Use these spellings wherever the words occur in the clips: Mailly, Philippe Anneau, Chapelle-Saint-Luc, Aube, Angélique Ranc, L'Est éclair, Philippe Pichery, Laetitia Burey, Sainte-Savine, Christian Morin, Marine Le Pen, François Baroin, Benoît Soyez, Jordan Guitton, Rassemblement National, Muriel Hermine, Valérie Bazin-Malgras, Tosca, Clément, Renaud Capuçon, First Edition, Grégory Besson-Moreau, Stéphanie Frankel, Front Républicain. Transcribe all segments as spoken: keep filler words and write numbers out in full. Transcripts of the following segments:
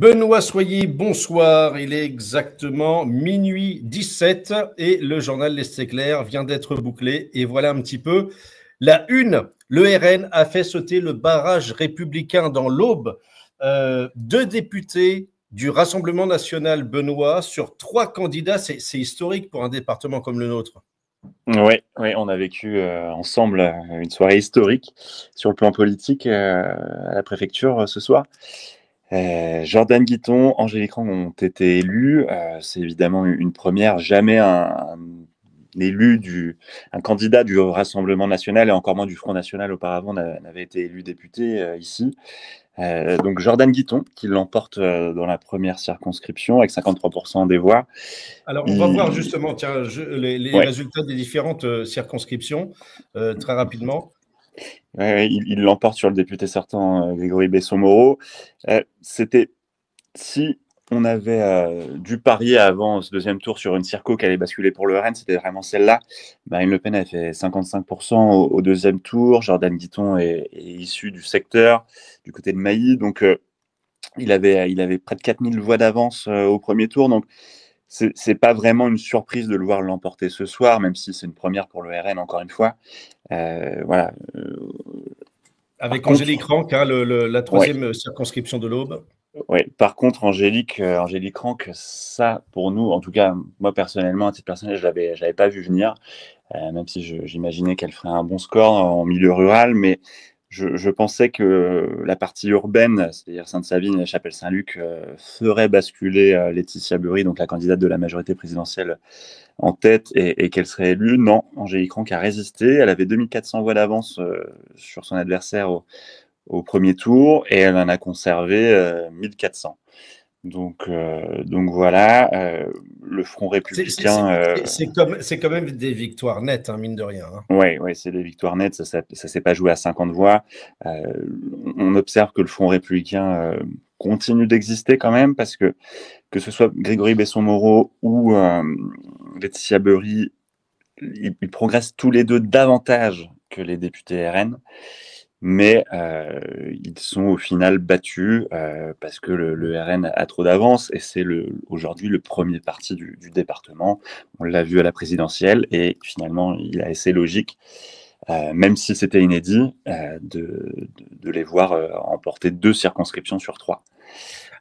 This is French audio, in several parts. Benoît Soyez, bonsoir. Il est exactement minuit dix-sept et le journal L'Est éclair vient d'être bouclé. Et voilà un petit peu la une. Le R N a fait sauter le barrage républicain dans l'Aube. Euh, deux députés du Rassemblement National, Benoît, sur trois candidats. C'est, c'est historique pour un département comme le nôtre. Oui, oui, on a vécu euh, ensemble euh, une soirée historique sur le plan politique euh, à la préfecture euh, ce soir. Euh, Jordan Guitton, Angélique Ranc ont été élus. Euh, c'est évidemment une première. Jamais un, un élu, du, un candidat du Rassemblement National et encore moins du Front National auparavant n'avait été élu député euh, ici. Euh, donc Jordan Guitton qui l'emporte euh, dans la première circonscription avec cinquante-trois pour cent des voix. Alors on va il... voir justement tiens, je, les, les ouais. résultats des différentes euh, circonscriptions euh, très rapidement. Ouais, ouais, il, il l'emporte sur le député sortant euh, Grégory Besson-Moreau. Euh, C'était si on avait euh, dû parier avant ce deuxième tour sur une circo qui allait basculer pour le R N, c'était vraiment celle-là. Marine Le Pen a fait cinquante-cinq pour cent au, au deuxième tour. Jordan Guitton est, est issu du secteur, du côté de Mailly. Donc, euh, il, avait, il avait près de quatre mille voix d'avance euh, au premier tour. Donc, ce n'est pas vraiment une surprise de le voir l'emporter ce soir, même si c'est une première pour le R N, encore une fois. Euh, voilà. Euh, Avec Angélique Ranc, hein, le, le, la troisième ouais. circonscription de l'Aube. Oui, par contre, Angélique, euh, Angélique Ranc, ça, pour nous, en tout cas, moi, personnellement, à titre personnel, je l'avais, je l'avais pas vu venir, euh, même si j'imaginais qu'elle ferait un bon score en milieu rural, mais je, je pensais que la partie urbaine, c'est-à-dire Sainte-Savine et Chapelle-Saint-Luc, euh, ferait basculer euh, Laetitia Burey, donc la candidate de la majorité présidentielle, en tête et, et qu'elle serait élue. Non, Angélique Ranc a résisté. Elle avait deux mille quatre cents voix d'avance euh, sur son adversaire au au premier tour, et elle en a conservé euh, mille quatre cents. Donc, euh, donc voilà, euh, le Front Républicain... C'est euh, quand même des victoires nettes, hein, mine de rien. Oui, hein. ouais, ouais, c'est des victoires nettes, ça, ça, ça s'est pas joué à cinquante voix. Euh, on observe que le Front Républicain euh, continue d'exister quand même, parce que que ce soit Grégory Besson-Moreau ou euh, Laetitia Burey, ils, ils progressent tous les deux davantage que les députés R N. Mais euh, ils sont au final battus euh, parce que le, le R N a trop d'avance et c'est aujourd'hui le premier parti du, du département. On l'a vu à la présidentielle et finalement il a assez logique, euh, même si c'était inédit, euh, de, de, de les voir euh, emporter deux circonscriptions sur trois.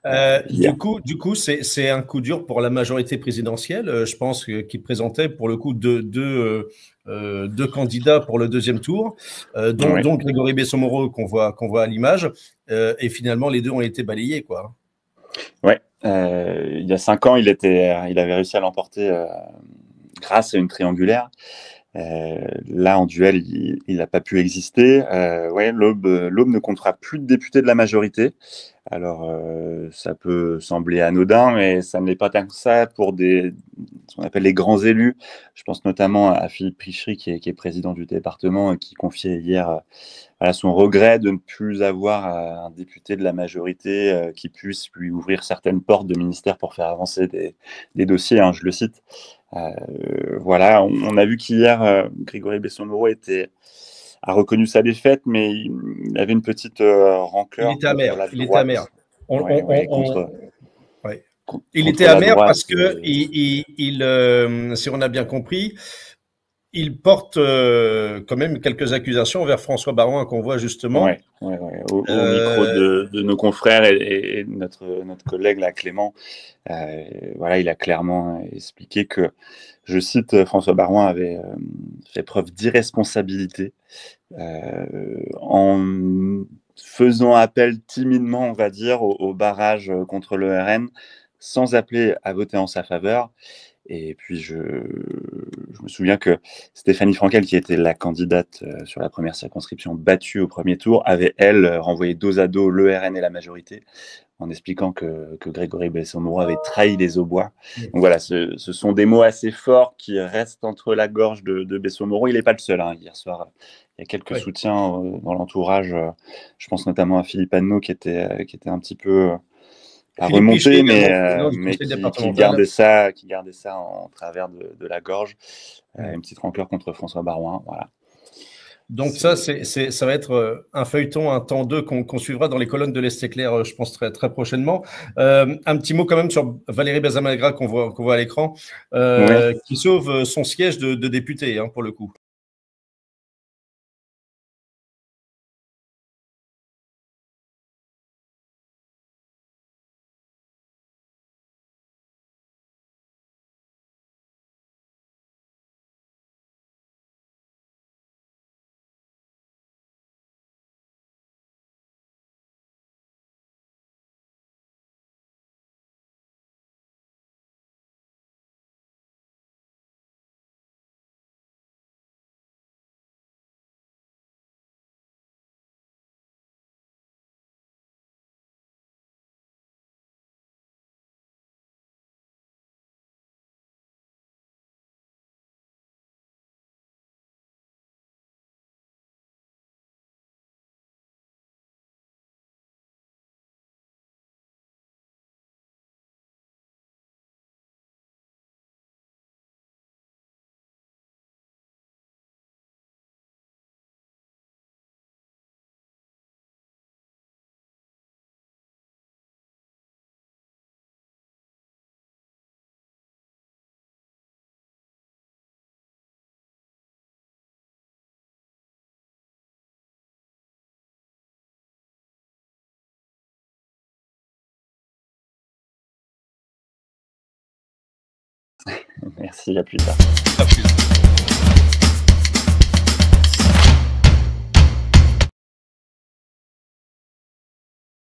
Euh, yeah. Du coup, du coup, c'est un coup dur pour la majorité présidentielle. Je pense qu'ils présentaient pour le coup deux, deux, euh, deux candidats pour le deuxième tour, euh, dont, oui. dont Grégory Besson-Moreau qu'on voit, qu'on voit à l'image. Euh, et finalement, les deux ont été balayés, quoi. Ouais. Euh, il y a cinq ans, il était, il avait réussi à l'emporter euh, grâce à une triangulaire. Euh, là, en duel, il n'a pas pu exister. Euh, ouais, l'Aube ne comptera plus de députés de la majorité. Alors, euh, ça peut sembler anodin, mais ça ne l'est pas tant que ça pour des, ce qu'on appelle les grands élus. Je pense notamment à Philippe Pichery, qui est, qui est président du département, et qui confiait hier voilà, son regret de ne plus avoir un député de la majorité euh, qui puisse lui ouvrir certaines portes de ministère pour faire avancer des, des dossiers, hein, je le cite. Euh, voilà, on, on a vu qu'hier, euh, Grégory Besson-Moreau était... a reconnu sa défaite, mais il avait une petite euh, rancœur. Il était amer. Il était amer. On, ouais, on, ouais, on, contre, ouais. contre, il était amer droite, parce que euh, il, il, euh, si on a bien compris, il porte euh, quand même quelques accusations envers François Baroin qu'on voit justement. Ouais, ouais, ouais. Au, euh, au micro de, de nos confrères et, et, et notre, notre collègue là, Clément, euh, voilà, il a clairement expliqué que, je cite, François Baroin avait euh, fait preuve d'irresponsabilité euh, en faisant appel timidement, on va dire, au, au barrage contre le R N, sans appeler à voter en sa faveur. Et puis, je, je me souviens que Stéphanie Frankel, qui était la candidate sur la première circonscription battue au premier tour, avait, elle, renvoyé dos à dos le R N et la majorité, en expliquant que, que Grégory Besson-Moreau avait trahi les Aubois. Donc voilà, ce, ce sont des mots assez forts qui restent entre la gorge de, de Besson-Moreau. Il n'est pas le seul, hein, hier soir. Il y a quelques ouais. soutiens euh, dans l'entourage. Euh, je pense notamment à Philippe Anneau, qui était, euh, qui était un petit peu... Euh, à remonter, mais, euh, mais qui, qui, gardait ça, qui gardait ça en, en travers de, de la gorge. Euh, une petite rancœur contre François Baroin, voilà. Donc ça, c'est, c'est, ça va être un feuilleton, un temps deux qu'on, qu'on suivra dans les colonnes de l'Est éclair, je pense, très, très prochainement. Euh, un petit mot quand même sur Valérie Bazin-Malgras qu'on voit, qu'on voit à l'écran, euh, ouais. qui sauve son siège de, de député, hein, pour le coup. Merci, à plus tard. À plus tard.